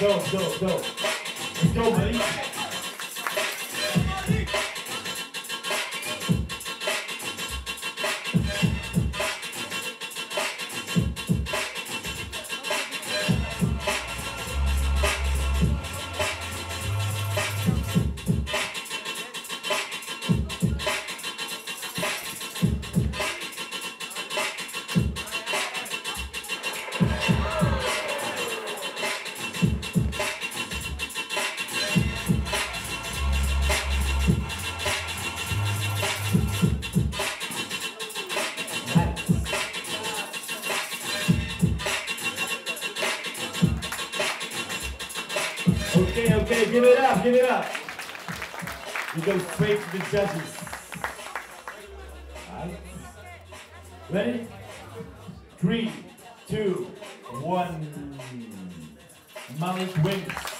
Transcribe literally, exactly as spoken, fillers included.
Go, go, go. Let's go, buddy. Okay, okay, give it up, give it up. You go straight to the judges. All right. Ready? Three, two, one. Malik wins.